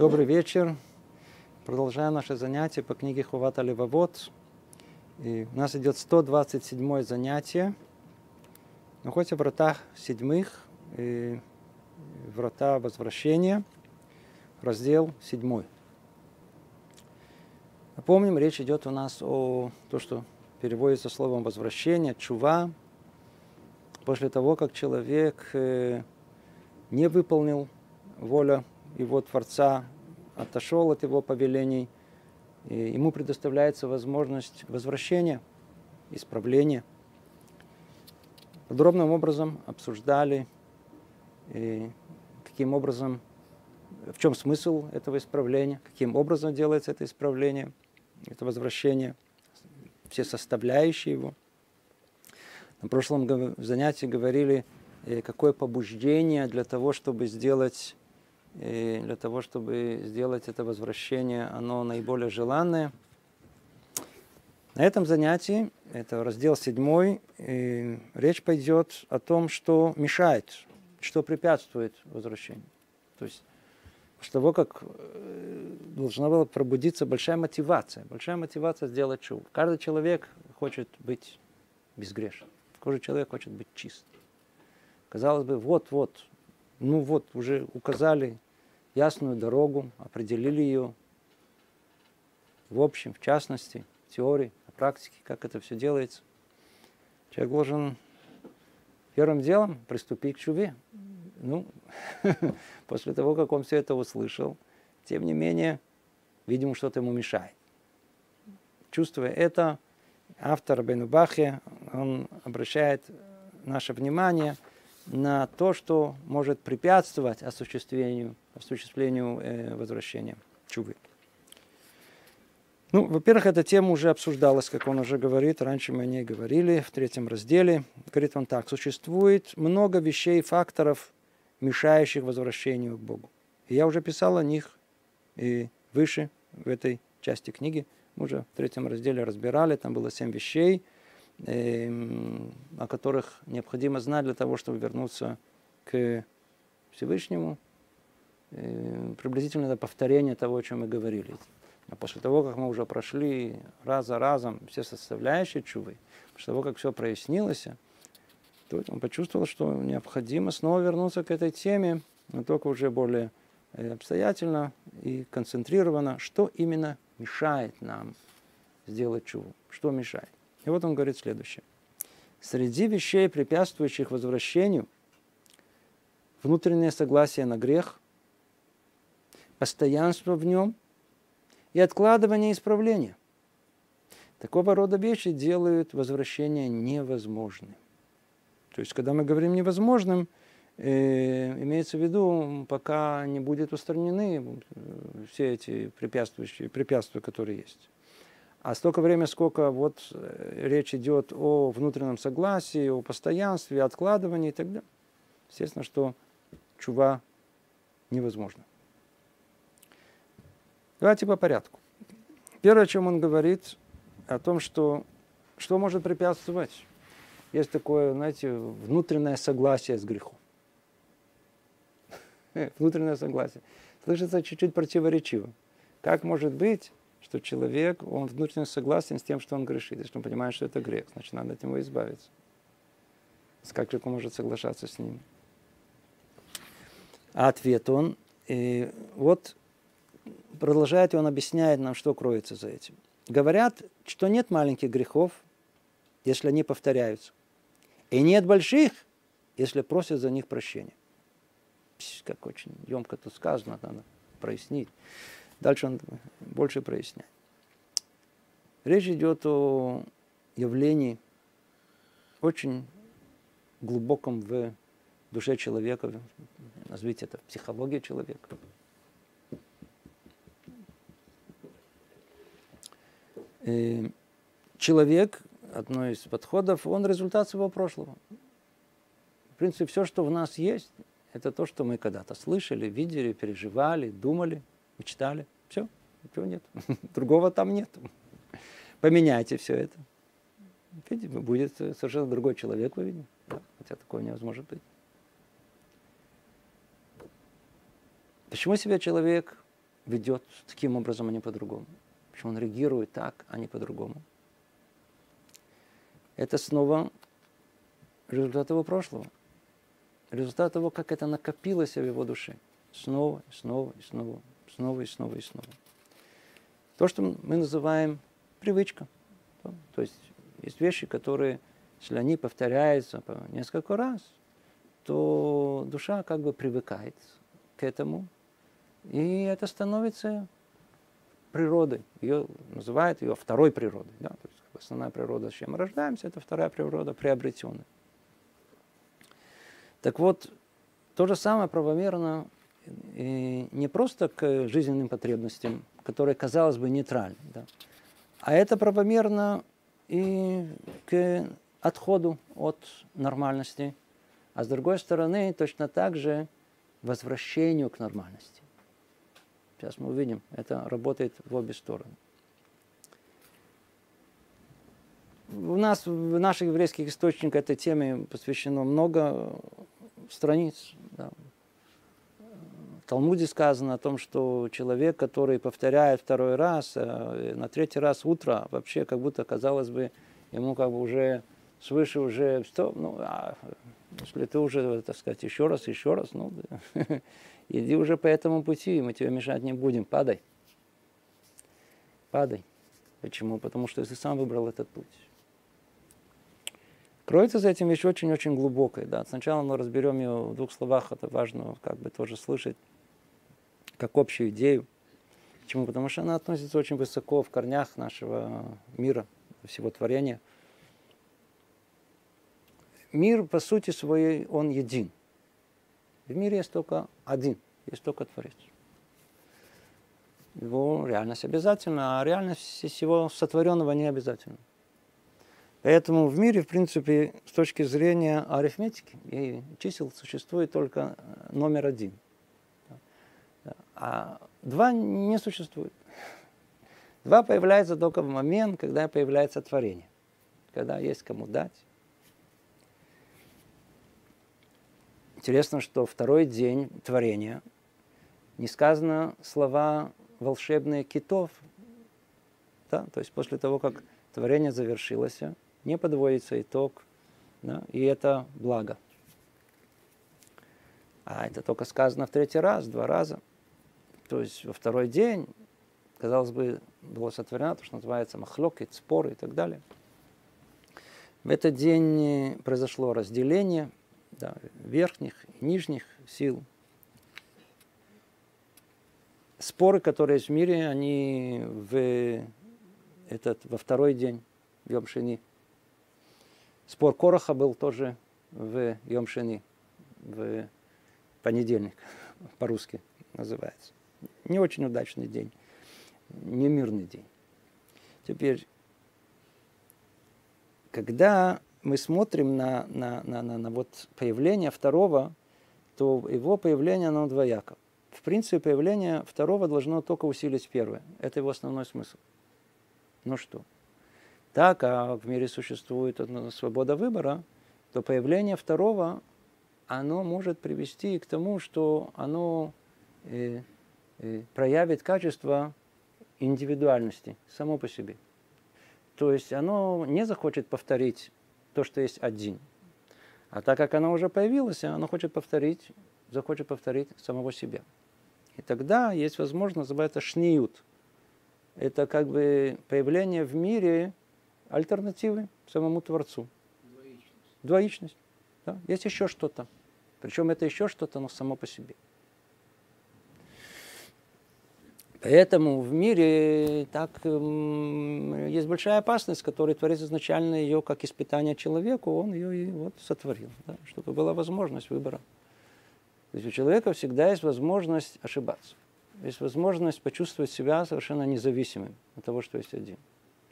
Добрый вечер. Продолжаем наше занятие по книге Ховат а-Левавот. И у нас идет 127-е занятие. Находимся в вратах седьмых, и врата возвращения, раздел 7. Напомним, речь идет у нас о том, что переводится словом возвращение, чува. После того, как человек не выполнил волю его Творца, отошел от его повелений, и ему предоставляется возможность возвращения, исправления. Подробным образом обсуждали, каким образом, в чем смысл этого исправления, каким образом делается это исправление, это возвращение, все составляющие его. На прошлом занятии говорили, какое побуждение для того, чтобы сделать это возвращение, оно наиболее желанное. На этом занятии, это раздел 7, речь пойдет о том, что мешает, что препятствует возвращению. То есть после того, как должна была пробудиться большая мотивация сделать чуву. Каждый человек хочет быть безгрешен, каждый человек хочет быть чист. Казалось бы, вот, уже указали ясную дорогу, определили ее в общем, в частности, в теории, в практике, как это все делается. Человек должен первым делом приступить к чуве. После того, как он все это услышал, тем не менее, видимо, что-то ему мешает. Чувствуя это, автор Бен Бахи, он обращает наше внимание на то, что может препятствовать осуществлению возвращения чувы. Во-первых, эта тема уже обсуждалась, как он уже говорит, раньше мы о ней говорили в 3 разделе. Говорит он так: существует много вещей, факторов, мешающих возвращению к Богу. И я уже писал о них и выше, в этой части книги. Мы уже в 3 разделе разбирали, там было 7 вещей, о которых необходимо знать для того, чтобы вернуться к Всевышнему. Приблизительно это повторение того, о чем мы говорили. А после того, как мы уже прошли раз за разом все составляющие чувы, после того, как все прояснилось, то он почувствовал, что необходимо снова вернуться к этой теме, но только уже более обстоятельно и концентрированно, что именно мешает нам сделать чуву, что мешает. И вот он говорит следующее. Среди вещей, препятствующих возвращению, внутреннее согласие на грех, постоянство в нем и откладывание исправления. Такого рода вещи делают возвращение невозможным. То есть, когда мы говорим невозможным, имеется в виду, пока не будут устранены все эти препятствия, которые есть. А столько времени, сколько речь идет о внутреннем согласии, о постоянстве, откладывании и так далее, естественно, что чува невозможно. Давайте по порядку. Первое, о чем он говорит, о том, что может препятствовать. Есть такое, знаете, внутреннее согласие с грехом. Внутреннее согласие. Слышится чуть-чуть противоречиво. Как может быть, что человек, он внутренне согласен с тем, что он грешит? Если он понимает, что это грех, значит, надо от него избавиться. Как человек может соглашаться с ним? А ответ он... Продолжает, и он объясняет нам, что кроется за этим. Говорят, что нет маленьких грехов, если они повторяются. И нет больших, если просят за них прощения. Как очень емко тут сказано, надо прояснить. Дальше он больше проясняет. Речь идет о явлении очень глубоком в душе человека, назовите это психологии человека. Человек, одно из подходов, он результат своего прошлого. В принципе, все, что в нас есть, это то, что мы когда-то слышали, видели, переживали, думали, мечтали. Все, ничего нет. Другого там нет. Поменяйте все это. Видите, будет совершенно другой человек, вы видите. Да, хотя такого невозможно быть. Почему себя человек ведет таким образом, а не по-другому? Почему он реагирует так, а не по-другому? Это снова результат его прошлого. Результат того, как это накопилось в его душе. Снова, и снова, и снова, снова, и снова, и снова. То, что мы называем привычка. То есть есть вещи, которые, если они повторяются по несколько раз, то душа как бы привыкает к этому. И это становится природой. Ее называют ее второй природой. Да? То есть основная природа, с чем мы рождаемся, это вторая природа, приобретенная. Так вот, то же самое правомерно и не просто к жизненным потребностям, которые, казалось бы, нейтральны, да? А это правомерно и к отходу от нормальности, а с другой стороны, точно так же возвращению к нормальности. Сейчас мы увидим, это работает в обе стороны. В наших еврейских источниках этой теме посвящено много страниц. Да. В Талмуде сказано о том, что человек, который повторяет второй раз, на третий раз утро, вообще как будто, казалось бы, ему как бы уже свыше уже... Ну, если ты уже, так сказать, еще раз, ну, иди уже по этому пути, мы тебе мешать не будем, падай. Падай. Почему? Потому что ты сам выбрал этот путь. Кроется за этим вещь очень-очень глубокая. Да. Сначала мы разберем ее в двух словах, это важно как бы тоже слышать, как общую идею. Почему? Потому что она относится очень высоко в корнях нашего мира, всего творения. Мир, по сути своей, он един. В мире есть только один, есть только Творец. Его реальность обязательна, а реальность всего сотворенного не обязательна. Поэтому в мире, в принципе, с точки зрения арифметики и чисел существует только номер один. А два не существует. Два появляется только в момент, когда появляется творение. Когда есть кому дать. Интересно, что второй день творения не сказано слова волшебные китов. Да? То есть после того, как творение завершилось, не подводится итог, да? И это благо. А это только сказано в третий раз, два раза. То есть во второй день, казалось бы, было сотворено то, что называется махлоки, споры и так далее. В этот день произошло разделение, да, верхних и нижних сил. Споры, которые есть в мире, они во второй день в Йом-Шини. Спор Кораха был тоже в Йом-Шини, в понедельник, по-русски называется. Не очень удачный день, не мирный день. Теперь, когда мы смотрим на вот появление второго, то его появление, оно двояко. В принципе, появление второго должно только усилить первое. Это его основной смысл. Ну что? Так, а в мире существует свобода выбора, то появление второго, оно может привести к тому, что оно проявит качество индивидуальности само по себе. То есть оно не захочет повторить то, что есть один. А так как оно уже появилось, оно захочет повторить самого себя. И тогда есть возможность, называется шниют. Это как бы появление в мире альтернативы самому Творцу. Двоичность. Да? Есть еще что-то. Причем это еще что-то, но само по себе. Поэтому в мире так, есть большая опасность, которой Творец изначально ее, как испытание человеку, он ее и вот сотворил, да? Чтобы была возможность выбора. То есть у человека всегда есть возможность ошибаться. Есть возможность почувствовать себя совершенно независимым от того, что есть один.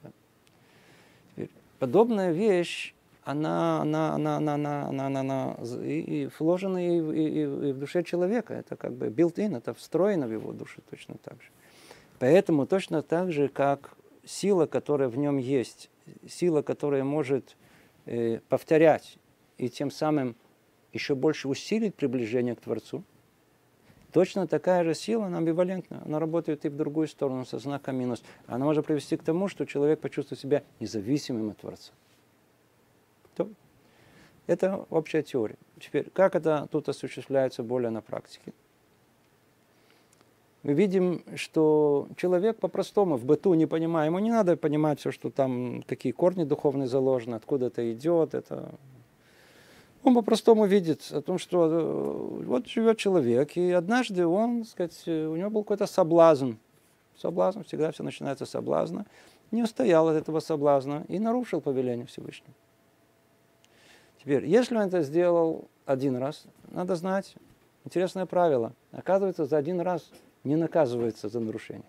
Да. Теперь, подобная вещь, она и вложена и в душе человека. Это как бы built-in, это встроено в его душу точно так же. Поэтому точно так же, как сила, которая в нем есть, сила, которая может повторять и тем самым еще больше усилить приближение к Творцу, Точно такая же сила, она амбивалентна, она работает и в другую сторону, со знаком минус. Она может привести к тому, что человек почувствует себя независимым от Творца. Это общая теория. Теперь, как это тут осуществляется более на практике? Мы видим, что человек по-простому, в быту не понимая, ему не надо понимать все, что там, какие корни духовные заложены, откуда это идет, это... Он по-простому видит о том, что вот живет человек, и однажды он, так сказать, у него был какой-то соблазн. Соблазн, всегда все начинается с соблазна. Не устоял от этого соблазна и нарушил повеление Всевышнего. Теперь, если он это сделал один раз, надо знать интересное правило. Оказывается, за один раз не наказывается за нарушение.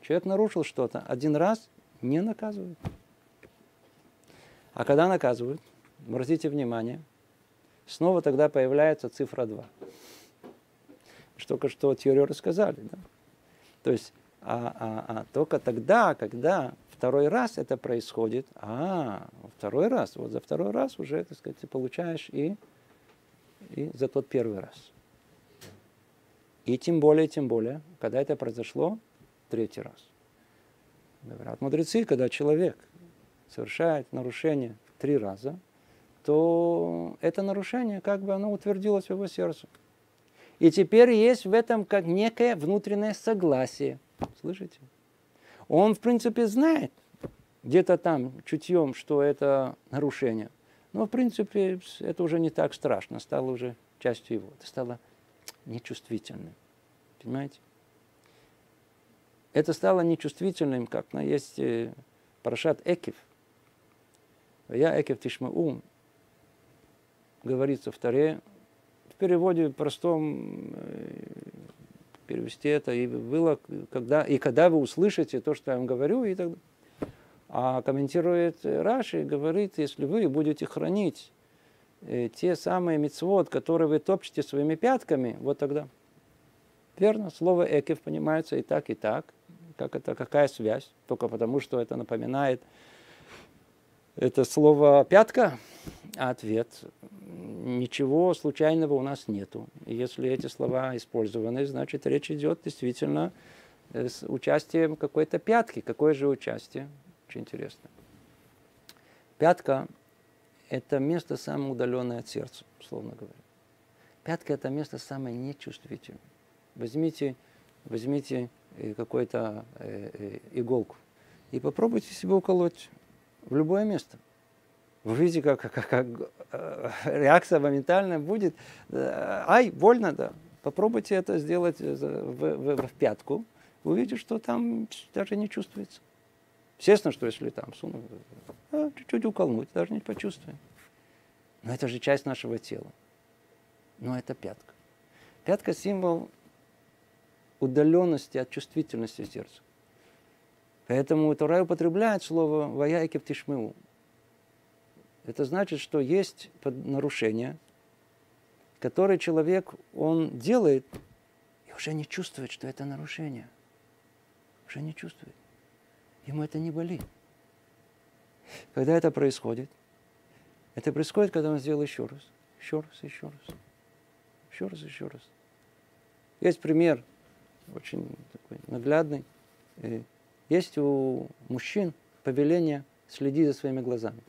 Человек нарушил что-то, один раз не наказывают. А когда наказывают, обратите внимание, снова тогда появляется цифра 2. Только что теорию рассказали. Да? То есть, только тогда, когда второй раз это происходит, второй раз, вот за второй раз уже, так сказать, ты получаешь и за тот первый раз. И тем более, когда это произошло третий раз. Говорят мудрецы, когда человек совершает нарушение 3 раза, то это нарушение, как бы оно утвердилось в его сердце. И теперь есть в этом как некое внутреннее согласие. Слышите? Он, в принципе, знает где-то там чутьем, что это нарушение. Но, в принципе, это уже не так страшно, стало уже частью его. Это стало нечувствительным. Понимаете? Это стало нечувствительным, как на есть парашат Экев. Я Экев Тишмау. Говорится в Торе, в переводе простом, перевести это, и было, когда вы услышите то, что я вам говорю, и так далее. А комментирует Раши, говорит, если вы будете хранить те самые мицвот, которые вы топчете своими пятками, вот тогда. Верно, слово «экев» понимается и так, как это, какая связь, только потому, что это напоминает это слово «пятка», а ответ ничего случайного у нас нету. Если эти слова использованы, значит, речь идет действительно с участием какой-то пятки. Какое же участие? Очень интересно. Пятка – это место самое удаленное от сердца, условно говоря. Пятка – это место самое нечувствительное. Возьмите какую-то иголку и попробуйте себе уколоть в любое место. Вы видите, как реакция моментальная будет. Ай, больно, да. Попробуйте это сделать в пятку. Вы увидите, что там даже не чувствуется. Естественно, что если там сунуть, чуть-чуть уколнуть, даже не почувствуем. Но это же часть нашего тела. Но это пятка. Пятка – символ удаленности от чувствительности сердца. Поэтому Тора употребляет слово «ваяйкев тишмеу». Это значит, что есть нарушение, которое человек, он делает, и уже не чувствует, что это нарушение. Уже не чувствует. Ему это не болит. Когда это происходит, когда он сделал еще раз. Еще раз, еще раз. Еще раз, еще раз. Есть пример, очень такой наглядный. Есть у мужчин повеление следить за своими глазами.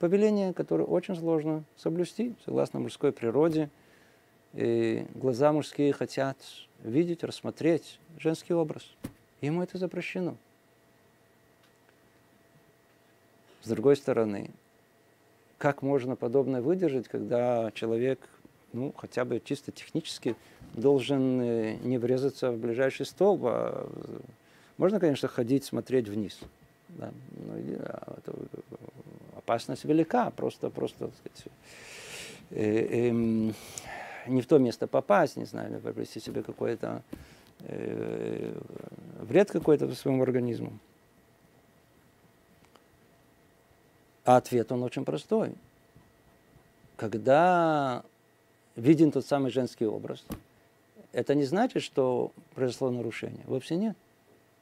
Повеление, которое очень сложно соблюсти, согласно мужской природе. И глаза мужские хотят видеть, рассмотреть женский образ. Ему это запрещено. С другой стороны, как можно подобное выдержать, когда человек, хотя бы чисто технически, должен не врезаться в ближайший столб, можно, конечно, ходить, смотреть вниз. Да, это опасность велика, просто так сказать, не в то место попасть, не знаю, приобрести себе какой-то вред какой-то своему организму. А ответ он очень простой. Когда виден тот самый женский образ, это не значит, что произошло нарушение. Вовсе нет.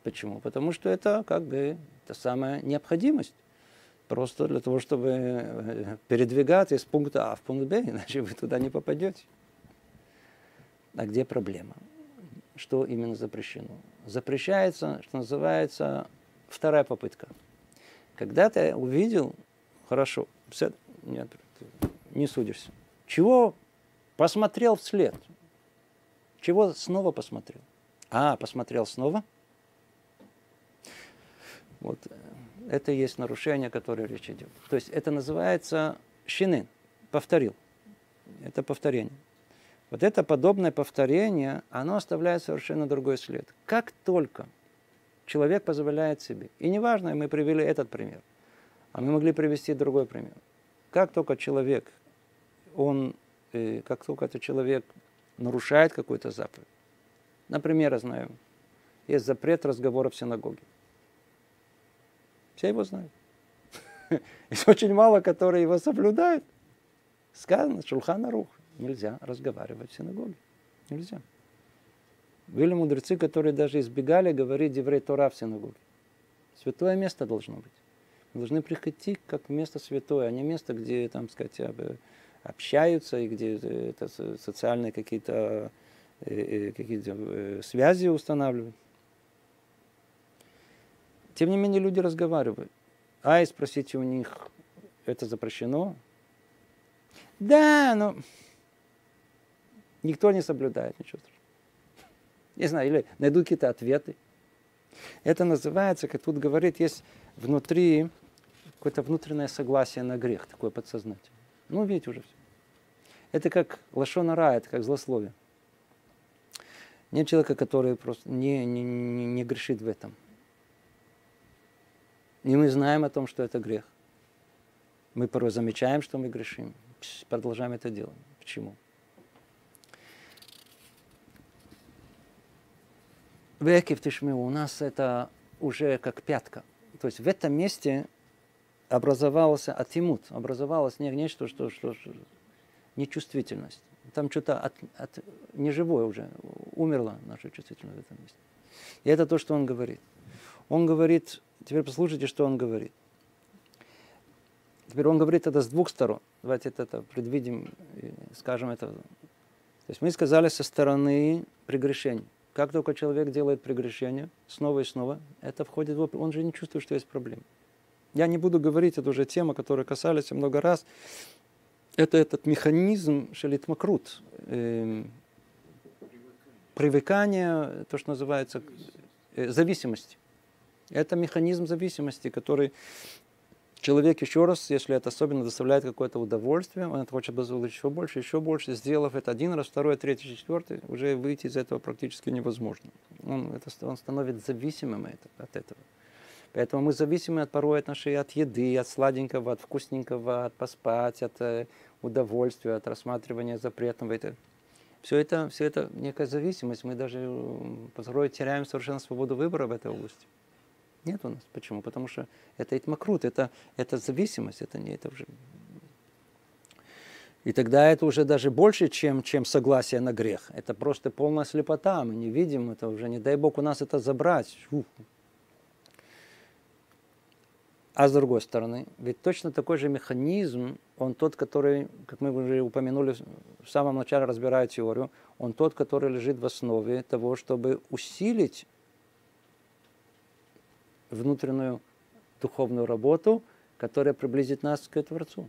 Почему? Потому что это как бы та самая необходимость. Просто для того, чтобы передвигаться из пункта А в пункт Б, иначе вы туда не попадете. А где проблема? Что именно запрещено? Запрещается, что называется, вторая попытка. Когда ты увидел, хорошо, нет, не судишься. Чего посмотрел вслед? Чего снова посмотрел? А, посмотрел снова? Вот. Это и есть нарушение, о котором речь идет. То есть это называется шинын. Повторил. Это повторение. Вот это подобное повторение, оно оставляет совершенно другой след. Как только человек позволяет себе, и неважно, мы привели этот пример, а мы могли привести другой пример. Как только человек, как только этот человек нарушает какую-то заповедь, например, я знаю, есть запрет разговора в синагоге. Все его знают. Есть очень мало, которые его соблюдают. Сказано, Шулхан Арух. Нельзя разговаривать в синагоге. Нельзя. Были мудрецы, которые даже избегали говорить Деврей Тора в синагоге. Святое место должно быть. Мы должны приходить как место святое, а не место, где, там, сказать, общаются, и где это, социальные какие-то связи устанавливают. Тем не менее, люди разговаривают. А и спросите у них, это запрещено? Да, но никто не соблюдает, ничего страшного. Не знаю, или найду какие-то ответы. Это называется, как тут говорит, есть внутри какое-то внутреннее согласие на грех, такое подсознательное. Ну, видите уже все. Это как лашон ара, это как злословие. Нет человека, который просто не грешит в этом. И мы знаем о том, что это грех. Мы порой замечаем, что мы грешим. Продолжаем это делать. Почему? Векив тишмиу. У нас это уже как пятка. То есть в этом месте образовался атимут. Образовалось нечто, что нечувствительность. Там что-то неживое уже. Умерла наша чувствительность в этом месте. И это то, что он говорит. Он говорит, теперь послушайте, что он говорит. Теперь он говорит это с двух сторон. Давайте это предвидим и скажем это. То есть мы сказали со стороны прегрешений. Как только человек делает прегрешение, снова и снова, это входит в опыт. Он же не чувствует, что есть проблема. Я не буду говорить, это уже тема, которой касались много раз. Это этот механизм шелитмакрут. Привыкание, то, что называется зависимость. Это механизм зависимости, который... Человек еще раз, если это особенно доставляет какое-то удовольствие, он это хочет получить еще больше, сделав это один раз, второй, третий, четвертый, уже выйти из этого практически невозможно. Он становится зависимым от этого. Поэтому мы зависимы от порой от нашей, от еды, от сладенького, от вкусненького, от поспать, от удовольствия, от рассматривания запретного. Все это некая зависимость. Мы даже порой теряем совершенно свободу выбора в этой области. Нет у нас. Почему? Потому что это итмакрут, это зависимость, это не это уже. И тогда это уже даже больше, чем согласие на грех. Это просто полная слепота, мы не видим это уже, не дай Бог у нас это забрать. Фу. А с другой стороны, ведь точно такой же механизм, он тот, который, как мы уже упомянули в самом начале, разбирая теорию, он тот, который лежит в основе того, чтобы усилить внутреннюю духовную работу, которая приблизит нас к Творцу.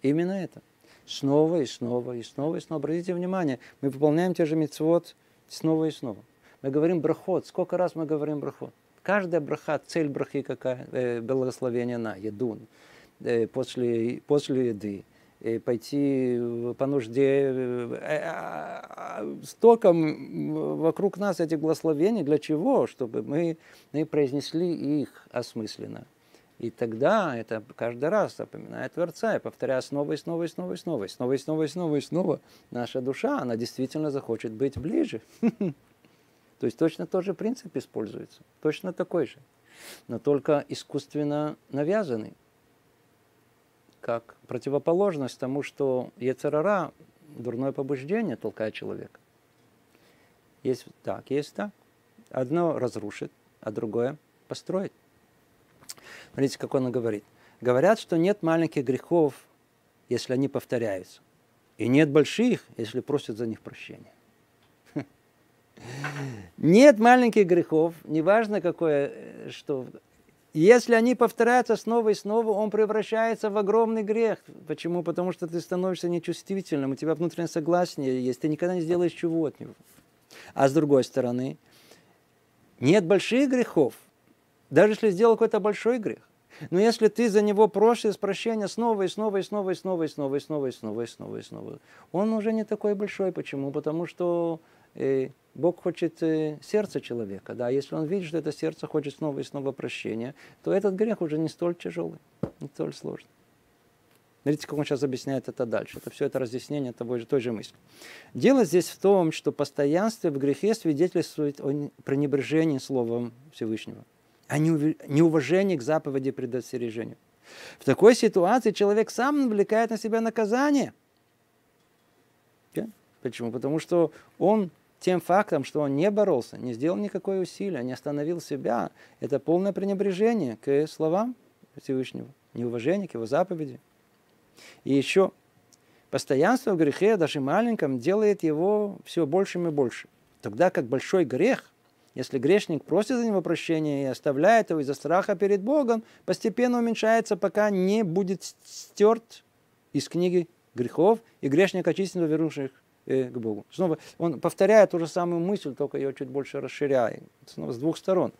Именно это. Снова и снова, и снова, и снова. Обратите внимание, мы выполняем те же мицвот снова и снова. Мы говорим брахот. Сколько раз мы говорим брахот? Каждая браха, цель брахи какая? Благословение на еду, после еды, пойти по нужде. Столько вокруг нас этих благословений. Для чего? Чтобы мы произнесли их осмысленно. И тогда это каждый раз напоминает Творца. И повторяя снова и снова и снова и снова, и снова и снова и снова и снова, наша душа, она действительно захочет быть ближе. То есть точно тот же принцип используется. Точно такой же. Но только искусственно навязанный. Как противоположность тому, что йецер ара, дурное побуждение, толкает человека. Есть так, есть так. Одно разрушит, а другое построит. Смотрите, как он говорит. Говорят, что нет маленьких грехов, если они повторяются. И нет больших, если просят за них прощения. Нет маленьких грехов, неважно какое, что... Если они повторяются снова и снова, он превращается в огромный грех. Почему? Потому что ты становишься нечувствительным, у тебя внутреннее согласие есть, ты никогда не сделаешь чего от него. А с другой стороны, нет больших грехов, даже если сделал какой-то большой грех. Но если ты за него просишь прощения снова и снова, и снова, и снова, и снова, и снова, и снова, и снова, и снова, он уже не такой большой. Почему? Потому что... Бог хочет сердце человека, да, если он видит, что это сердце хочет снова и снова прощения, то этот грех уже не столь тяжелый, не столь сложный. Смотрите, как он сейчас объясняет это дальше. Это все это разъяснение той же мысли. Дело здесь в том, что постоянство в грехе свидетельствует о пренебрежении Словом Всевышнего, о неуважении к заповеди и предостережению. В такой ситуации человек сам навлекает на себя наказание. Почему? Потому что он... Тем фактом, что он не боролся, не сделал никакое усилие, не остановил себя, это полное пренебрежение к словам Всевышнего, неуважение к его заповеди. И еще постоянство в грехе, даже маленьком, делает его все большим и большим. Тогда как большой грех, если грешник просит за него прощения и оставляет его из-за страха перед Богом, постепенно уменьшается, пока не будет стерт из книги грехов и грешника очистенного, вернувших к Богу. Снова он повторяет ту же самую мысль, только ее чуть больше расширяет. Снова с двух сторон.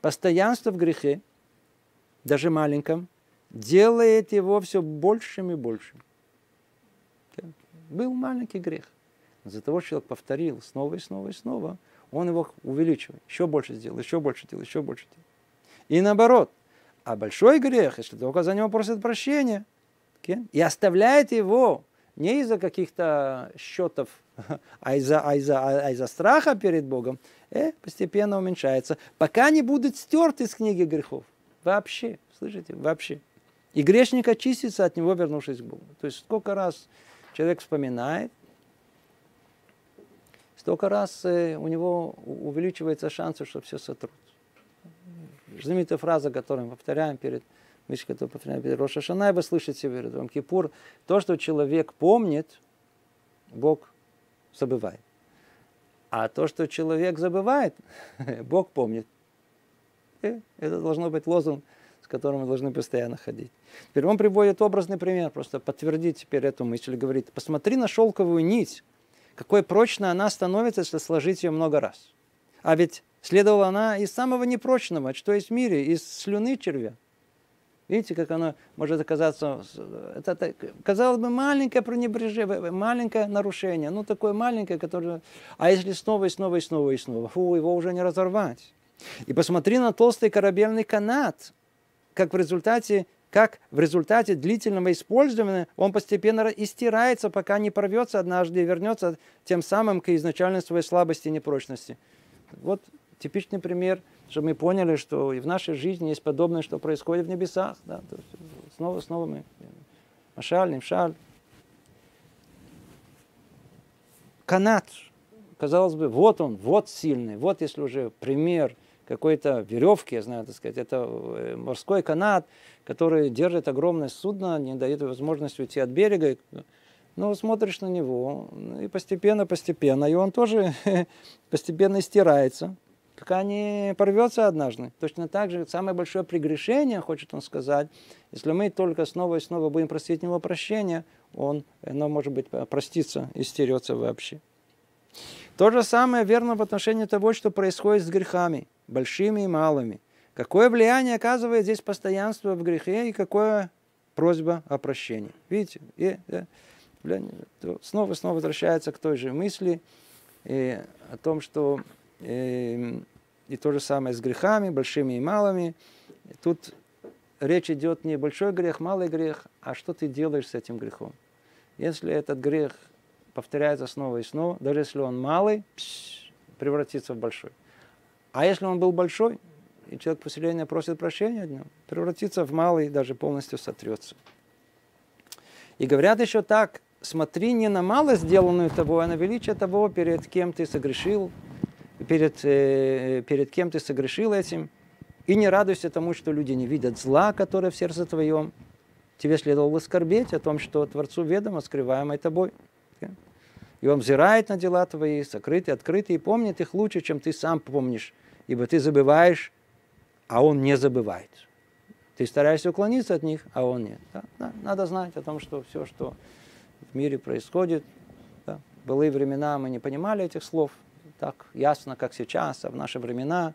Постоянство в грехе, даже маленьком, делает его все большим и большим. Был маленький грех. Из-за того, что человек повторил снова и снова и снова, он его увеличивает. Еще больше сделал, еще больше делал, еще больше делал. И наоборот. А большой грех, если только за него просят прощения, и оставляет его не из-за каких-то счетов, а из-за страха перед Богом, постепенно уменьшается, пока не будут стерты из книги грехов. Вообще, слышите, вообще. И грешник очистится от него, вернувшись к Богу. То есть сколько раз человек вспоминает, столько раз у него увеличивается шанс, что все сотрут. Знаменитая фраза, которую мы повторяем перед... Мишка-то повторяет, Рош ха-Шана, вы слышите, перед Йом Кипур, то, что человек помнит, Бог забывает. А то, что человек забывает, Бог помнит. И это должно быть лозунг, с которым мы должны постоянно ходить. Теперь он приводит образный пример, просто подтвердить теперь эту мысль. Говорит, посмотри на шелковую нить, какой прочной она становится, если сложить ее много раз. А ведь следовала она из самого непрочного, что есть в мире, из слюны червя. Видите, как оно может оказаться, это, казалось бы, маленькое пренебрежение, маленькое нарушение, ну такое маленькое, которое... А если снова и снова и снова и снова, фу, его уже не разорвать. И посмотри на толстый корабельный канат, как в результате длительного использования он постепенно истирается, пока не порвется однажды и вернется тем самым к изначальной своей слабости и непрочности. Вот типичный пример, чтобы мы поняли, что и в нашей жизни есть подобное, что происходит в небесах. Да? То есть снова мы машаль, немшаль. Канат. Казалось бы, вот он, вот сильный. Вот если уже пример какой-то веревки, я знаю, так сказать, это морской канат, который держит огромное судно, не дает возможности уйти от берега. Но смотришь на него, и постепенно, и он тоже постепенно стирается, пока не порвется однажды. Точно так же самое большое прегрешение, хочет он сказать, если мы только снова и снова будем просить него прощения, оно, может быть, простится и стерется вообще. То же самое верно в отношении того, что происходит с грехами, большими и малыми. Какое влияние оказывает здесь постоянство в грехе и какая просьба о прощении. Видите? Снова и снова возвращается к той же мысли о том, что и то же самое с грехами, большими и малыми. Тут речь идет не большой грех, малый грех, а что ты делаешь с этим грехом. Если этот грех повторяется снова и снова, даже если он малый, превратится в большой. А если он был большой, и человек поселения просит прощения от него, превратится в малый, даже полностью сотрется. И говорят еще так, смотри не на малость, сделанную тобой, а на величие того, перед кем ты согрешил, перед кем ты согрешил этим. И не радуйся тому, что люди не видят зла, которое в сердце твоем. Тебе следовало скорбеть о том, что Творцу ведомо скрываемое тобой. И он взирает на дела твои, сокрытые, открытые, и помнит их лучше, чем ты сам помнишь, ибо ты забываешь, а он не забывает. Ты стараешься уклониться от них, а он нет. Да? Надо знать о том, что все, что в мире происходит, да? В былые времена мы не понимали этих слов так ясно, как сейчас, а в наши времена,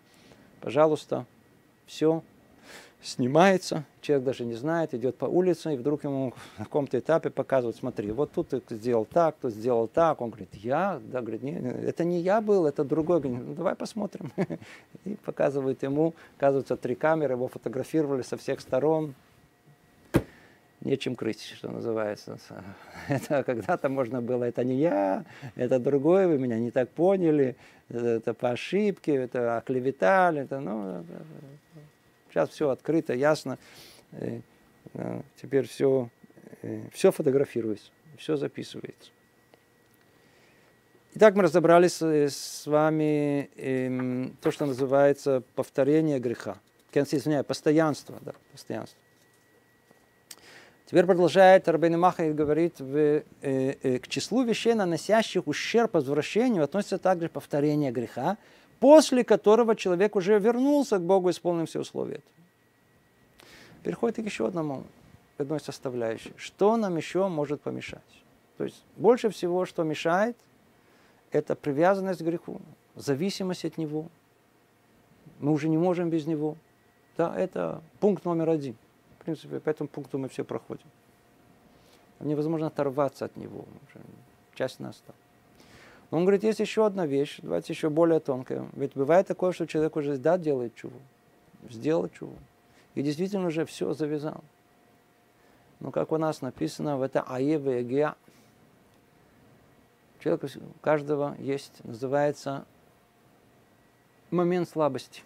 пожалуйста, все снимается, человек даже не знает, идет по улице, и вдруг ему на каком-то этапе показывают, смотри, вот тут ты сделал так, тут сделал так, он говорит, я? Да, говорит, нет, это не я был, это другой, говорит, ну, давай посмотрим. И показывают ему, оказывается, 3 камеры, его фотографировали со всех сторон, нечем крыть, что называется. Это когда-то можно было, это не я, это другой, вы меня не так поняли, это по ошибке, это оклеветали, это, ну... Сейчас все открыто, ясно. Теперь все фотографируется, все записывается. Итак, мы разобрались с вами то, что называется повторение греха. Извиняюсь, постоянство. Да, постоянство. Теперь продолжает Рабейну Маха и говорит, к числу вещей, наносящих ущерб возвращению, относится также повторение греха, после которого человек уже вернулся к Богу и исполнил все условия. Переходит к еще одному, к одной составляющей. Что нам еще может помешать? То есть больше всего, что мешает, это привязанность к греху, зависимость от него. Мы уже не можем без него. Да, это пункт номер 1. В принципе, по этому пункту мы все проходим. Невозможно оторваться от него. Часть нас там. Он говорит, есть еще одна вещь, давайте еще более тонкая. Ведь бывает такое, что человек уже делает чуву, сделал чуву. И действительно уже все завязал. Но как у нас написано в это Аева и Геа. Человек, у каждого есть, называется, момент слабости.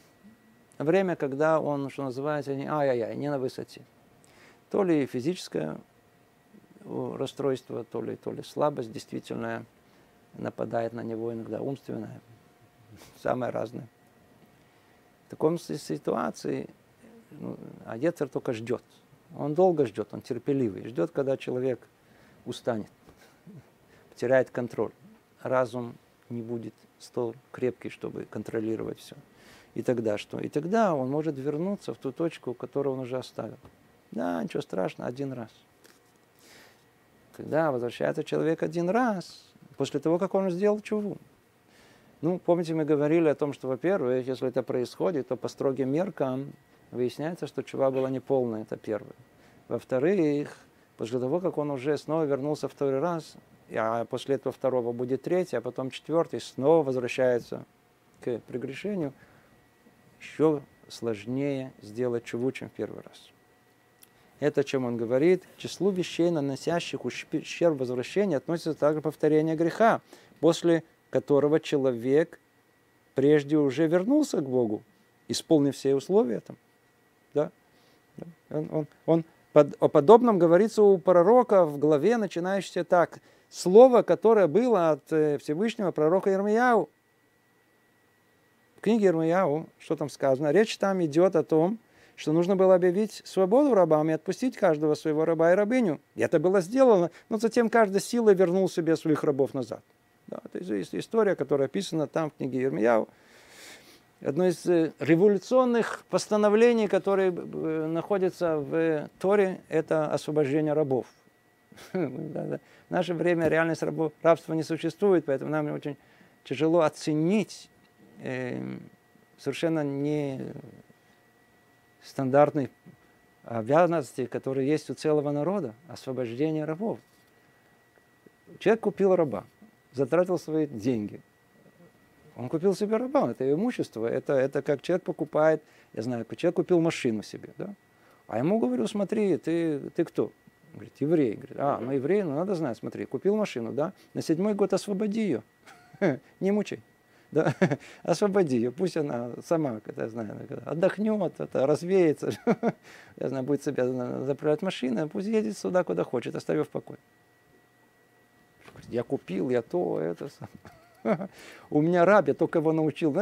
Время, когда он, что называется, не на высоте. То ли физическое расстройство, то ли слабость действительная. Нападает на него иногда умственное, самое разное. В таком ситуации Ецер только ждет. Он долго ждет, он терпеливый. Ждет, когда человек устанет, потеряет контроль. Разум не будет столь крепкий, чтобы контролировать все. И тогда что? И тогда он может вернуться в ту точку, которую он уже оставил. Да, ничего страшного, 1 раз. Когда возвращается человек 1 раз, после того, как он сделал чуву. Ну, помните, мы говорили о том, что, во-первых, если это происходит, то по строгим меркам выясняется, что чува была неполная, это первое. Во-вторых, после того, как он уже снова вернулся 2 раз, а после этого 2-го будет 3-й, а потом 4-й, снова возвращается к прегрешению, еще сложнее сделать чуву, чем в 1 раз. Это, о чем он говорит, к числу вещей, наносящих ущерб возвращения, относится также повторение греха, после которого человек прежде уже вернулся к Богу, исполнив все условия. Там. Да? О подобном говорится у пророка в главе, начинающейся так. Слово, которое было от Всевышнего пророка Ирмияу. В книге Ирмияу, что там сказано? Речь там идет о том, что нужно было объявить свободу рабам и отпустить каждого своего раба и рабыню. И это было сделано, но затем каждая сила вернул себе своих рабов назад. Да, это история, которая описана там в книге Ирмияу. Одно из революционных постановлений, которые находятся в Торе, это освобождение рабов. В наше время реальность рабства не существует, поэтому нам очень тяжело оценить совершенно не... стандартные обязанности, которые есть у целого народа, освобождение рабов. Человек купил раба, затратил свои деньги. Он купил себе раба, это имущество, это как человек покупает, я знаю, человек купил машину себе, да? А ему говорю, смотри, ты кто? Говорит, еврей. Говорит, ну еврей, ну надо знать, смотри, купил машину, да? На 7-й год освободи ее, не мучай. Да? Освободи ее, пусть она сама, я знаю, отдохнет, развеется, я знаю, будет себя заправлять машина, пусть едет сюда, куда хочет, оставь ее в покое. Я купил, я то, это сам. У меня раб, я только его научил,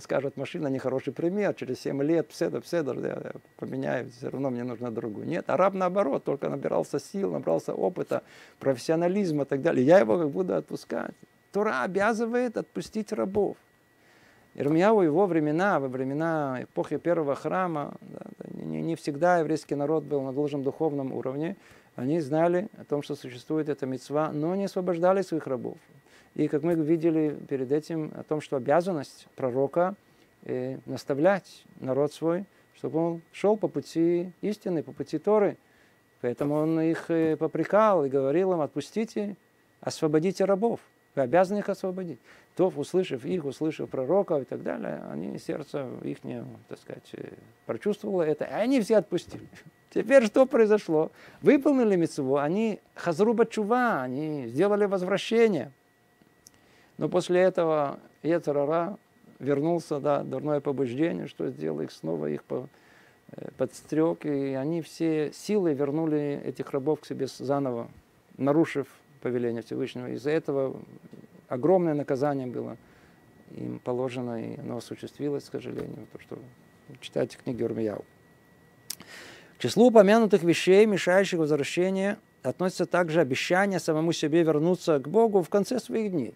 скажет, машина нехороший пример, через 7 лет, я поменяю, все равно мне нужно другую. Нет, а раб наоборот, только набирался сил, набрался опыта, профессионализма и так далее. Я его как буду отпускать. Тора обязывает отпустить рабов. Ирмияу его времена, во времена эпохи первого храма, не всегда еврейский народ был на должном духовном уровне. Они знали о том, что существует эта мицва, но не освобождали своих рабов. И как мы видели перед этим, о том, что обязанность пророка наставлять народ свой, чтобы он шел по пути истины, по пути Торы. Поэтому он их попрекал и говорил им: отпустите, освободите рабов. Вы обязаны их освободить. То, услышав их, услышав пророков и так далее, они сердце их, так сказать, прочувствовало это, и они все отпустили. Теперь что произошло? Выполнили мицву, они хазруба чува, они сделали возвращение. Но после этого йецер ара вернулся, дурное побуждение, что сделал их снова, их подстрек, и они все силы вернули этих рабов к себе заново, нарушив повеление Всевышнего. Из-за этого огромное наказание было им положено, и оно осуществилось, к сожалению. То, что читайте книги Ирмияу. К числу упомянутых вещей, мешающих возвращению, относится также обещание самому себе вернуться к Богу в конце своих дней.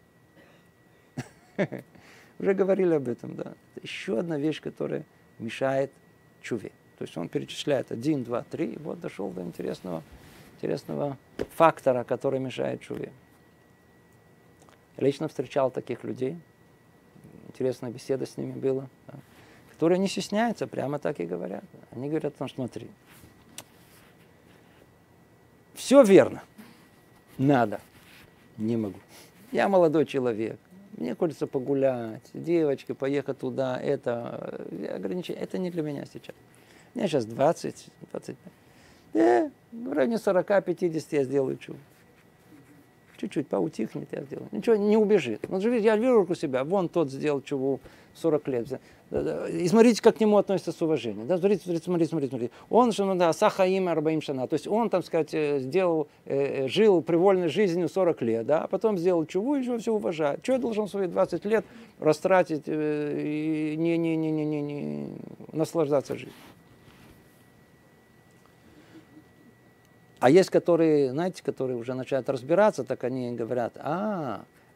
Уже говорили об этом, да. Это еще одна вещь, которая мешает чуве. То есть он перечисляет 1, 2, 3, и вот дошел до интересного фактора, который мешает чуве. Я лично встречал таких людей, интересная беседа с ними была, да, которые не стесняются, прямо так и говорят. Они говорят: смотри, все верно, надо, не могу. Я молодой человек, мне хочется погулять, девочки, поехать туда, это ограничение, это не для меня сейчас. Мне сейчас 20, 25. В районе 40-50 я сделаю чудо. Чуть-чуть поутихнет, я сделаю. Ничего не убежит. Вот же, я вижу руку себя, вон тот сделал чуву 40 лет. И смотрите, как к нему относится с уважением. Да, смотрите. Он, сахаим арбаим шана. То есть он, так сказать, жил привольной жизнью 40 лет, да, а потом сделал чуву, и все уважает. Чего я должен свои 20 лет растратить и не наслаждаться жизнью? А есть, которые уже начинают разбираться, так они говорят: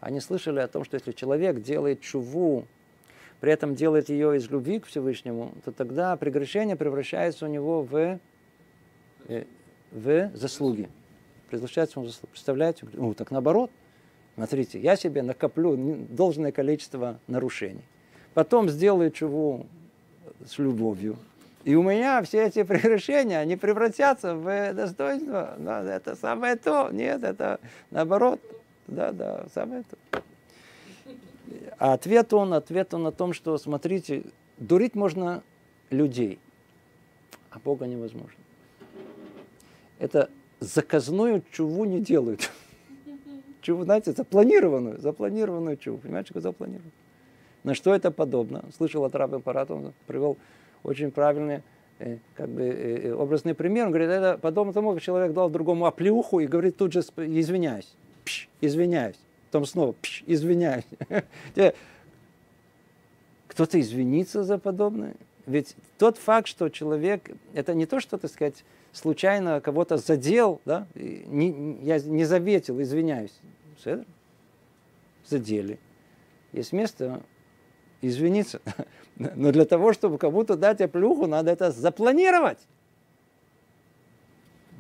они слышали о том, что если человек делает чуву, при этом делает ее из любви к Всевышнему, то тогда прегрешение превращается у него в заслуги. Превращается в заслуги. Представляете? Ну, так наоборот. Смотрите, я себе накоплю должное количество нарушений. Потом сделаю чуву с любовью. И у меня все эти прегрешения, они превратятся в достоинство. Да, это самое то. Нет, это наоборот. Да, самое то. А ответ он о том, что, смотрите, дурить можно людей, а Бога невозможно. Это заказную чуву не делают. Чуву, знаете, запланированную чуву. Понимаете, что запланировано? На что это подобно? Слышал от раба Парата, он привел очень правильный образный пример. Он говорит: это подобно тому, как человек дал другому оплеуху и говорит тут же: извиняюсь, извиняюсь. Потом снова: извиняюсь. Кто-то извинится за подобное. Ведь тот факт, что человек, это не то, что, так сказать, случайно кого-то задел, да? Я не заветил, извиняюсь. Задели. Есть место извиниться. Но для того, чтобы кому-то дать оплюху, надо это запланировать.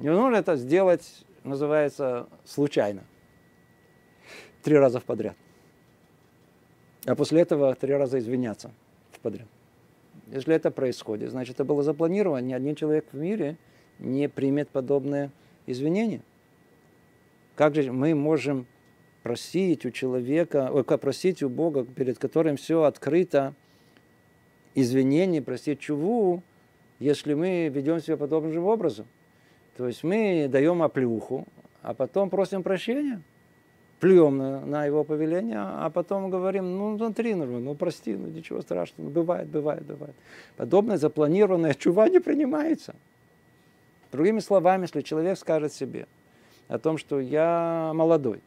Не нужно это сделать, называется, случайно. 3 раза подряд. А после этого 3 раза извиняться подряд. Если это происходит, значит, это было запланировано. Ни один человек в мире не примет подобное извинение. Как же мы можем просить у Бога, перед которым все открыто, извинений, простить чуву, если мы ведем себя подобным же образом? То есть мы даем оплюху, а потом просим прощения, плюем на его повеление, а потом говорим: прости, ничего страшного, бывает. Подобная запланированная чува не принимается. Другими словами, если человек скажет себе о том, что я молодой,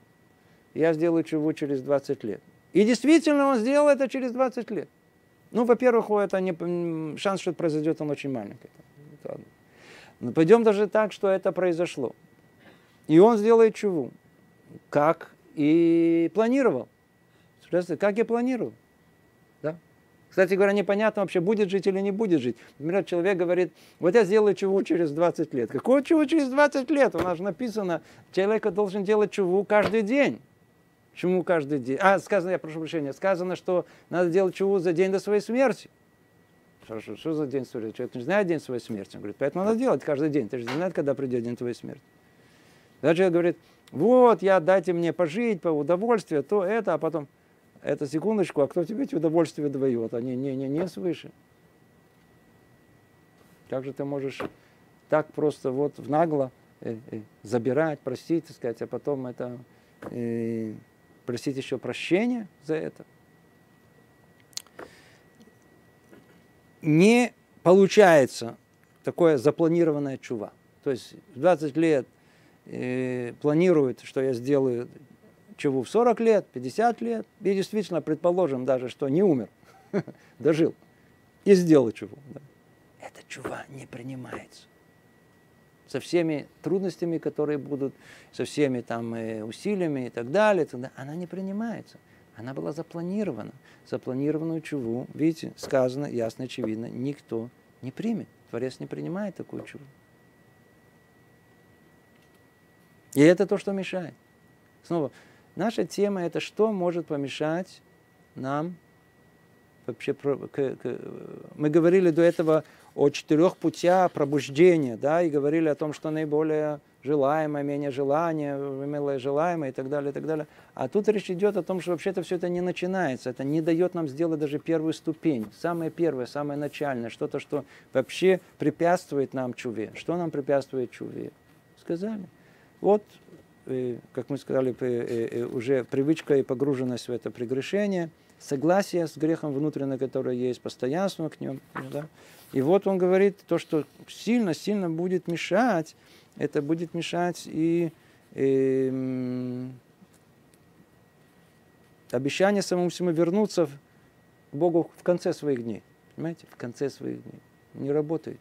я сделаю чуву через 20 лет. И действительно он сделал это через 20 лет. Ну, во-первых, это не, шанс, что это произойдет, он очень маленький. Но пойдем даже так, что это произошло. И он сделает чуву, как и планировал. Как я планировал. Да? Кстати говоря, непонятно вообще, будет жить или не будет жить. Например, человек говорит, вот я сделаю чуву через 20 лет. Какое чуву через 20 лет? У нас же написано, человек должен делать чуву каждый день. Почему каждый день? Сказано, я прошу прощения, сказано, что надо делать чуву за день до своей смерти. Что за день своей смерти? Человек не знает день своей смерти. Он говорит, поэтому надо делать каждый день. Ты же не знаешь, когда придет день твоей смерти. Когда человек говорит, вот, дайте мне пожить по удовольствию, то это, а потом... Это секундочку, а кто тебе эти удовольствия дает? Они не свыше. Как же ты можешь так просто вот в нагло забирать, простить, так сказать, а потом это просить еще прощения за это? Не получается такое запланированное чува. То есть в 20 лет планирует, что я сделаю... чего в 40 лет, 50 лет, и действительно, предположим даже, что не умер, дожил, и сделал чего. Да. Это чува не принимается. Со всеми трудностями, которые будут, со всеми там усилиями и так далее, она не принимается. Она была запланирована. Запланированную чуву, видите, сказано, ясно, очевидно, никто не примет. Творец не принимает такую чуву. И это то, что мешает. Снова, наша тема – это что может помешать нам вообще. Мы говорили до этого о 4 путях пробуждения, да, и говорили о том, что наиболее желаемое, менее желаемое и так далее, и так далее. А тут речь идет о том, что вообще-то все это не начинается, это не дает нам сделать даже первую ступень, самое первое, самое начальное, что-то, что вообще препятствует нам чуве. Что нам препятствует чуве? Сказали. Вот. Как мы сказали, уже привычка и погруженность в это прегрешение, согласие с грехом внутренним, которое есть, постоянство к нему. Да? И вот он говорит, то, что сильно-сильно будет мешать, это будет мешать и обещание самому всему вернуться к Богу в конце своих дней. Понимаете? В конце своих дней. Не работает.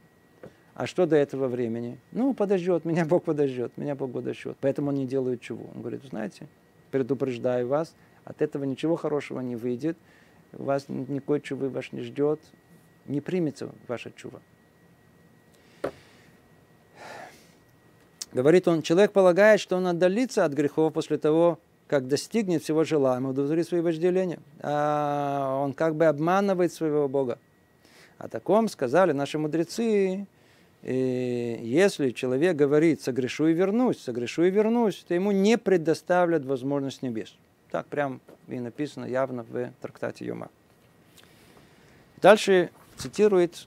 А что до этого времени? Ну, подождет, меня Бог подождет, меня Бог подождет. Поэтому он не делает чего. Он говорит, знаете, предупреждаю вас, от этого ничего хорошего не выйдет, вас никакой чувы ваш не ждет, не примется ваша чува. Говорит он, человек полагает, что он отдалится от грехов после того, как достигнет всего желаемого, удовлетворит свои вожделения. А он как бы обманывает своего Бога. О таком сказали наши мудрецы. И если человек говорит, согрешу и вернусь, то ему не предоставлят возможность небес. Так прям и написано явно в трактате Йома. Дальше цитирует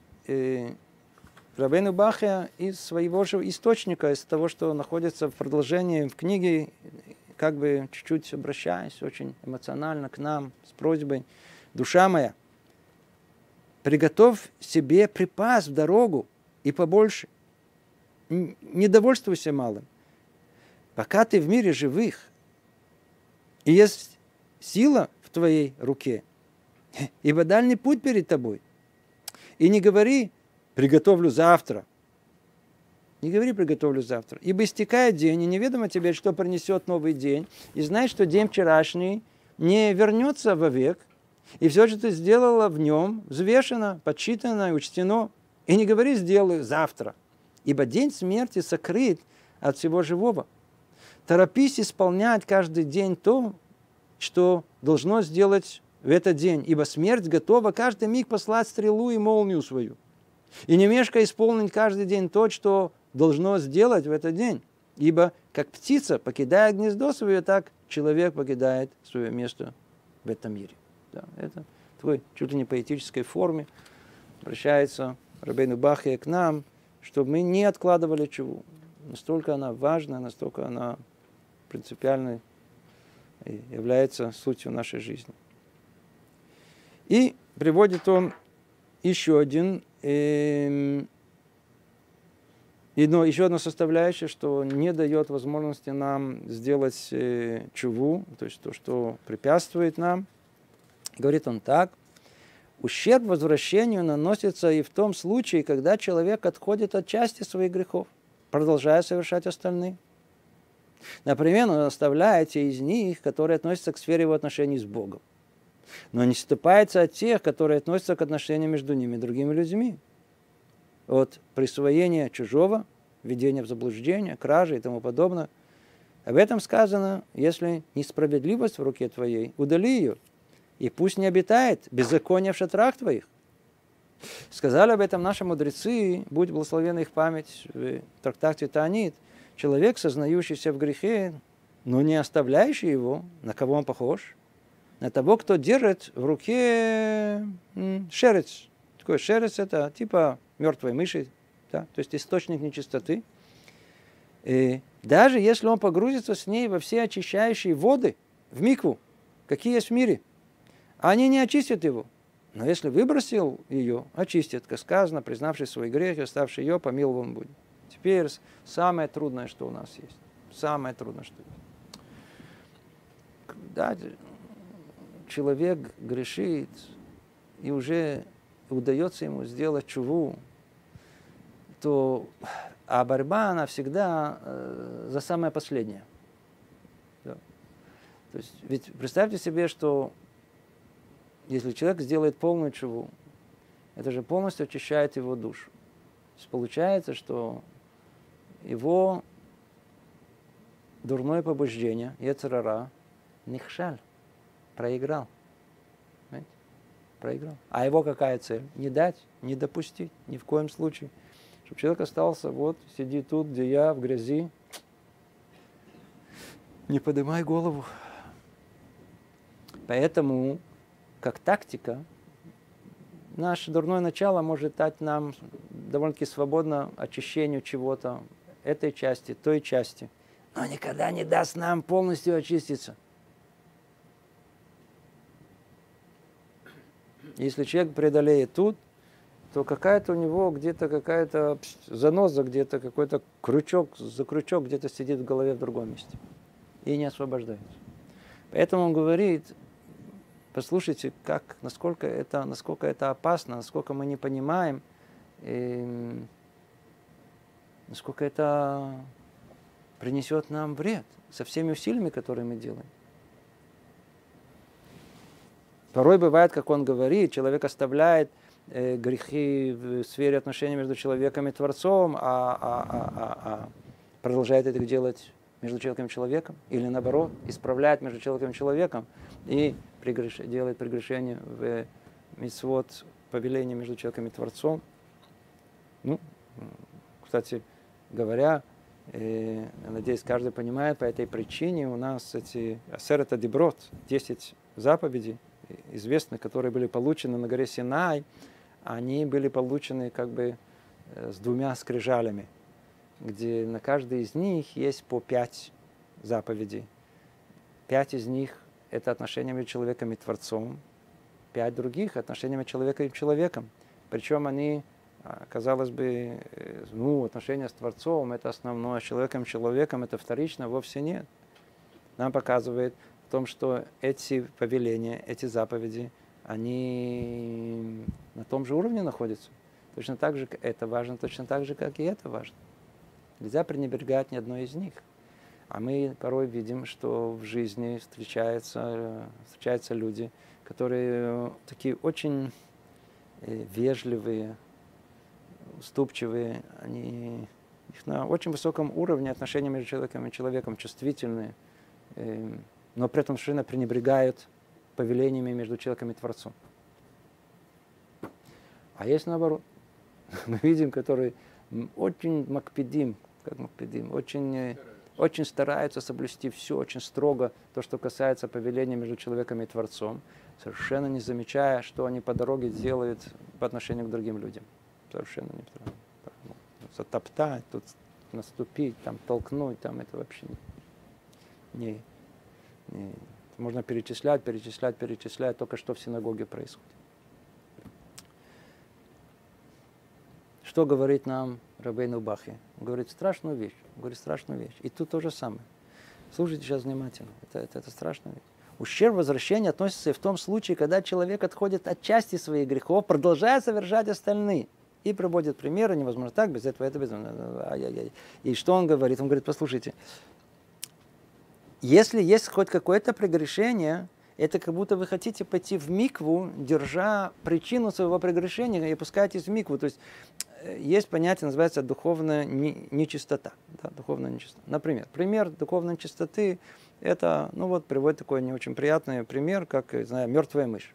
Рабейну Бахия из своего же источника, из того, что находится в продолжении в книге, как бы чуть-чуть обращаясь очень эмоционально к нам с просьбой. «Душа моя, приготовь себе припас в дорогу, и побольше. Не довольствуйся малым. Пока ты в мире живых, и есть сила в твоей руке, ибо дальний путь перед тобой. И не говори, приготовлю завтра. Не говори, приготовлю завтра. Ибо истекает день, и неведомо тебе, что принесет новый день. И знай, что день вчерашний не вернется вовек, и все, что ты сделала в нем, взвешено, подсчитано и учтено. И не говори, сделаю завтра, ибо день смерти сокрыт от всего живого. Торопись исполнять каждый день то, что должно сделать в этот день, ибо смерть готова каждый миг послать стрелу и молнию свою. И не мешкай исполнить каждый день то, что должно сделать в этот день, ибо как птица, покидая гнездо свое, так человек покидает свое место в этом мире». Да, это в такой чуть ли не поэтической форме обращается Рабейну Бахия к нам, чтобы мы не откладывали чуву. Настолько она важна, настолько она принципиальной является сутью нашей жизни. И приводит он еще один И но еще одна составляющая, что не дает возможности нам сделать чуву, то есть то, что препятствует нам. Говорит он так. Ущерб возвращению наносится и в том случае, когда человек отходит от части своих грехов, продолжая совершать остальные. Например, он оставляет те из них, которые относятся к сфере его отношений с Богом, но не отступается от тех, которые относятся к отношениям между ними и другими людьми. От присвоения чужого, введения в заблуждение, кражи и тому подобное. Об этом сказано, если несправедливость в руке твоей, удали ее, и пусть не обитает беззаконие в шатрах твоих. Сказали об этом наши мудрецы, будь благословена их память, в трактате Таанит. Человек, сознающийся в грехе, но не оставляющий его, на кого он похож? На того, кто держит в руке шерец. Такой шерец – это типа мертвой мыши, да? То есть источник нечистоты. И даже если он погрузится с ней во все очищающие воды, в микву, какие есть в мире, они не очистят его. Но если выбросил ее, очистят, как сказано, признавший свой грех и оставший ее, помилован будет. Теперь самое трудное, что у нас есть. Самое трудное, что есть. Да, человек грешит, и уже удается ему сделать чуву, то а борьба, она всегда за самое последнее. Да. То есть, ведь представьте себе, что если человек сделает полную чуву, это же полностью очищает его душу. То есть получается, что его дурное побуждение, яцерара, нихшаль, проиграл. Проиграл. А его какая цель? Не дать, не допустить, ни в коем случае. Чтобы человек остался, вот, сиди тут, где я, в грязи. Не поднимай голову. Поэтому, как тактика, наше дурное начало может дать нам довольно-таки свободно очищению чего-то, этой части, той части. Но никогда не даст нам полностью очиститься. Если человек преодолеет тут, то какая-то у него где-то какая-то заноза, где-то какой-то крючок, закрючок где-то сидит в голове в другом месте. И не освобождается. Поэтому он говорит, послушайте, как, насколько это опасно, насколько мы не понимаем, и насколько это принесет нам вред со всеми усилиями, которые мы делаем. Порой бывает, как он говорит, человек оставляет грехи в сфере отношений между человеком и Творцом, а продолжает это делать между человеком и человеком, или наоборот, исправляет между человеком и человеком и делает прегрешение в мицвот повеления между человеком и Творцом. Ну, кстати говоря, надеюсь, каждый понимает, по этой причине у нас эти асерет адиброт, 10 заповедей, известных, которые были получены на горе Синай, они были получены как бы с 2 скрижалями, где на каждой из них есть по 5 заповедей. 5 из них – это отношения между человеком и Творцом, 5 других – отношения между человеком и человеком. Причем они, казалось бы, ну, отношения с Творцом – это основное, с человеком и человеком – это вторично, вовсе нет. Нам показывает в том, что эти повеления, эти заповеди, они на том же уровне находятся. Точно так же это важно, точно так же, как и это важно. Нельзя пренебрегать ни одной из них. А мы порой видим, что в жизни встречаются люди, которые такие очень вежливые, уступчивые, они их на очень высоком уровне отношения между человеком и человеком, чувствительные, но при этом совершенно пренебрегают повелениями между человеком и Творцом. А есть наоборот. Мы видим, которые очень макпедим, очень стараются соблюсти все, очень строго, то, что касается повеления между человеком и Творцом, совершенно не замечая, что они по дороге делают по отношению к другим людям. Совершенно не затоптать, тут наступить, там толкнуть, там это вообще не... Можно перечислять, только что в синагоге происходит. Что говорит нам Рабейну Бахи. Он говорит страшную вещь. И тут то же самое. Слушайте сейчас внимательно. Это страшная вещь. Ущерб возвращения относится и в том случае, когда человек отходит от части своих грехов, продолжая совершать остальные. И приводит примеры, невозможно так, без этого, это безумно. И что он говорит? Он говорит, послушайте, если есть хоть какое-то прегрешение, это как будто вы хотите пойти в микву, держа причину своего прегрешения, и пускаетесь в микву. То есть есть понятие, называется духовная нечистота. Да, духовная нечистота. Например, пример духовной чистоты, это, ну вот, приводит такой не очень приятный пример, как, знаю, мертвая мышь.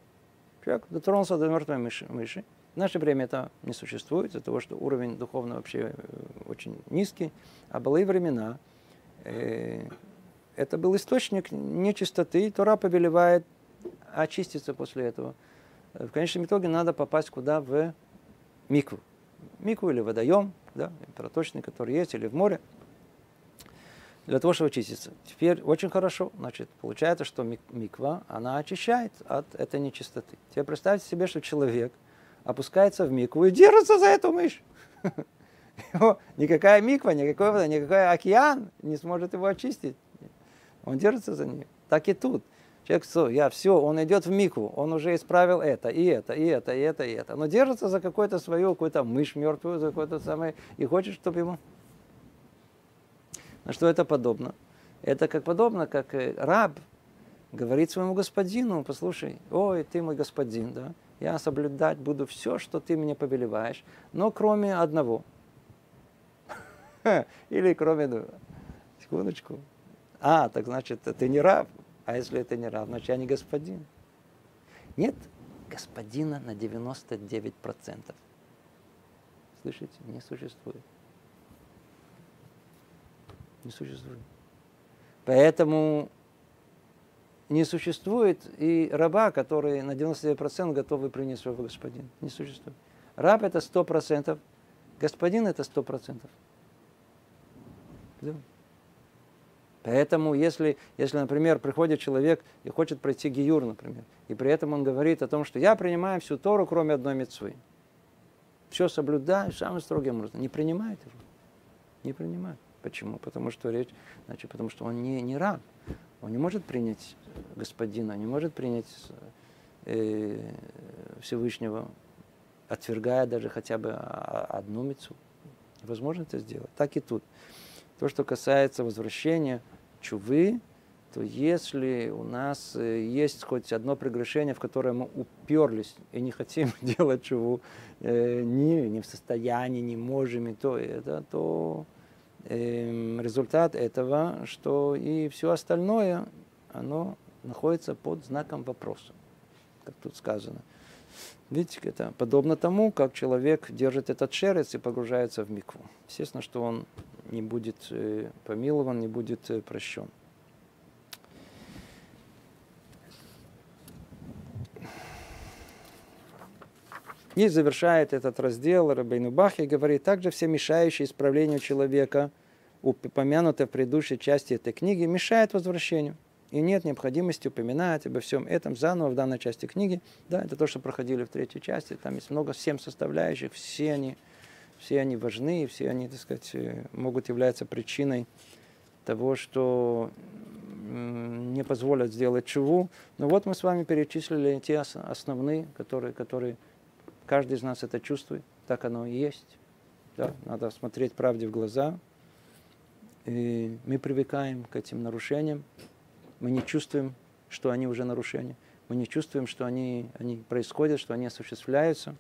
Человек дотронулся до мертвой мыши. В наше время это не существует, из-за того, что уровень духовный вообще очень низкий. А былые времена, это был источник нечистоты, Тора повелевает очиститься после этого. В конечном итоге надо попасть куда? В микву. Микву или водоем, да, проточный, который есть, или в море, для того, чтобы очиститься. Теперь очень хорошо, значит, получается, что миква, она очищает от этой нечистоты. Теперь представьте себе, что человек опускается в микву и держится за эту мышь. Его никакая миква, никакой вода, никакой океан не сможет его очистить. Он держится за нее. Так и тут. Человек, он идет в микву, он уже исправил это, и это, и это, и это, и это. Но держится за какую-то свою, какую-то мышь мертвую, за какую-то самое, и хочет, чтобы ему... На что это подобно? Это как подобно, как раб говорит своему господину, послушай, ой, ты мой господин, да? Я соблюдать буду все, что ты мне повелеваешь, но кроме одного. Или кроме одного. Секундочку. А, так значит, ты не раб. А если это не раб, значит, я не господин. Нет господина на 99%. Слышите? Не существует. Не существует. Поэтому не существует и раба, который на 99% готовы принять своего господина. Не существует. Раб – это 100%. Господин – это 100%. Да. Поэтому, если, например, приходит человек и хочет пройти гиюр, например, и при этом он говорит о том, что я принимаю всю Тору, кроме одной мицвы. Все соблюдаю, самым строгим образом. Не принимает его. Не принимает. Почему? Потому что речь, значит, потому что он не раб. Он не может принять господина, не может принять Всевышнего, отвергая даже хотя бы одну мицву. Невозможно это сделать. Так и тут. То, что касается возвращения чувы, то если у нас есть хоть одно прегрешение, в которое мы уперлись и не хотим делать чуву, не в состоянии, не можем, и то, и это, то результат этого, что и все остальное, оно находится под знаком вопроса, как тут сказано. Видите, это подобно тому, как человек держит этот шерец и погружается в микву. Естественно, что он не будет помилован, не будет прощен. И завершает этот раздел Рабейну Бахи и говорит, также все мешающие исправлению человека, упомянутые в предыдущей части этой книги, мешают возвращению. И нет необходимости упоминать обо всем этом заново в данной части книги. Да, это то, что проходили в третьей части. Там есть много 7 составляющих. Все они важны, все они, так сказать, могут являться причиной того, что не позволят сделать чуву. Но вот мы с вами перечислили те основные, которые каждый из нас это чувствует. Так оно и есть. Да, надо смотреть правде в глаза. И мы привыкаем к этим нарушениям. Мы не чувствуем, что они уже нарушения. Мы не чувствуем, что они происходят, что они осуществляются.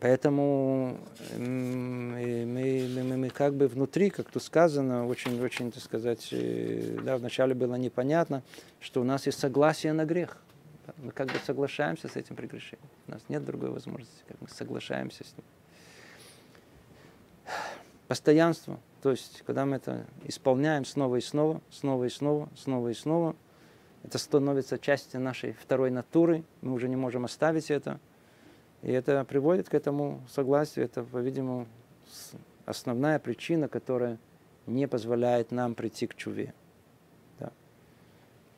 Поэтому мы как бы внутри, как тут сказано, очень, так сказать, да, вначале было непонятно, что у нас есть согласие на грех. Мы как бы соглашаемся с этим прегрешением. У нас нет другой возможности, как мы соглашаемся с ним. Постоянство. То есть, когда мы это исполняем снова и снова, это становится частью нашей второй натуры, мы уже не можем оставить это. И это приводит к этому согласию, это, по-видимому, основная причина, которая не позволяет нам прийти к чуве. Да.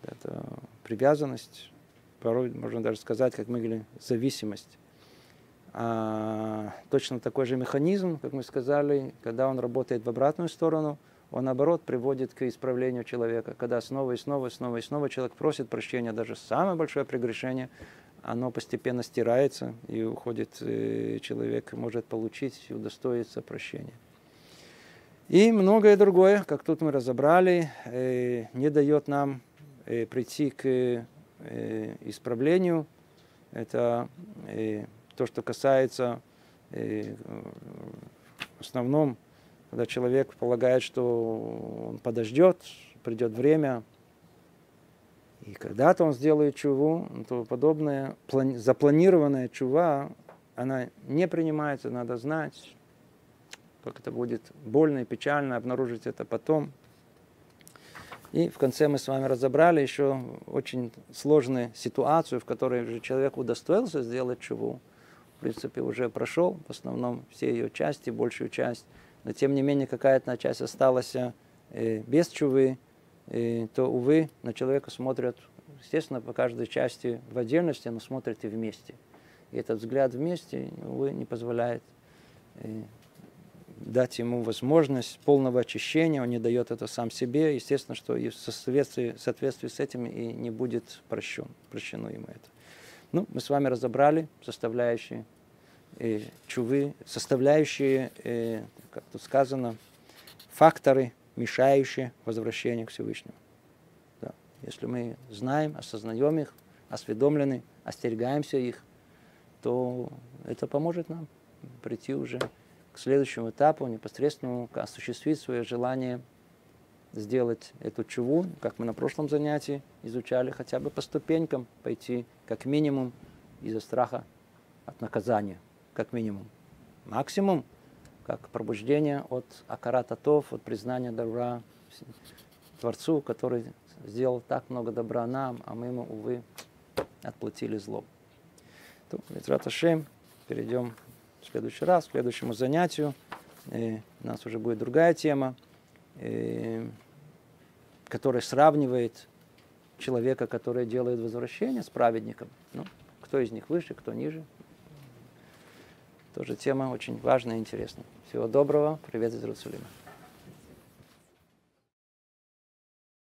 Это привязанность, порой можно даже сказать, как мы говорили, зависимость. точно такой же механизм, как мы сказали, когда он работает в обратную сторону, он, наоборот, приводит к исправлению человека. Когда снова и снова человек просит прощения, даже самое большое прегрешение, оно постепенно стирается и уходит, и человек может получить и удостоиться прощения. И многое другое, как тут мы разобрали, не дает нам прийти к исправлению. Это то, что касается в основном, когда человек полагает, что он подождет, придет время, и когда-то он сделает чуву, то подобное, запланированная чува, она не принимается, надо знать, как это будет больно и печально обнаружить это потом. И в конце мы с вами разобрали еще очень сложную ситуацию, в которой же человек удостоился сделать чуву. В принципе, уже прошел в основном все ее части, большую часть. Но тем не менее, какая-то часть осталась без чувы, то, увы, на человека смотрят, естественно, по каждой части в отдельности, но смотрят и вместе. И этот взгляд вместе, увы, не позволяет дать ему возможность полного очищения, он не дает это сам себе, естественно, что и в соответствии с этим и не будет прощено ему это. Ну, мы с вами разобрали составляющие чувы, составляющие, как тут сказано, факторы, мешающие возвращению к Всевышнему. Да. Если мы знаем, осознаем их, осведомлены, остерегаемся их, то это поможет нам прийти уже к следующему этапу, непосредственному, осуществить свое желание сделать эту чуву, как мы на прошлом занятии изучали, хотя бы по ступенькам пойти, как минимум, из-за страха от наказания, как минимум. Максимум, как пробуждение от акарат атов, от признания добра Творцу, который сделал так много добра нам, а мы ему, увы, отплатили зло. Мицват Ашем, перейдем в следующий раз, к следующему занятию. И у нас уже будет другая тема, которая сравнивает человека, который делает возвращение, с праведником. Ну, кто из них выше, кто ниже. Тоже тема очень важная и интересная. Всего доброго. Привет из Иерусалима.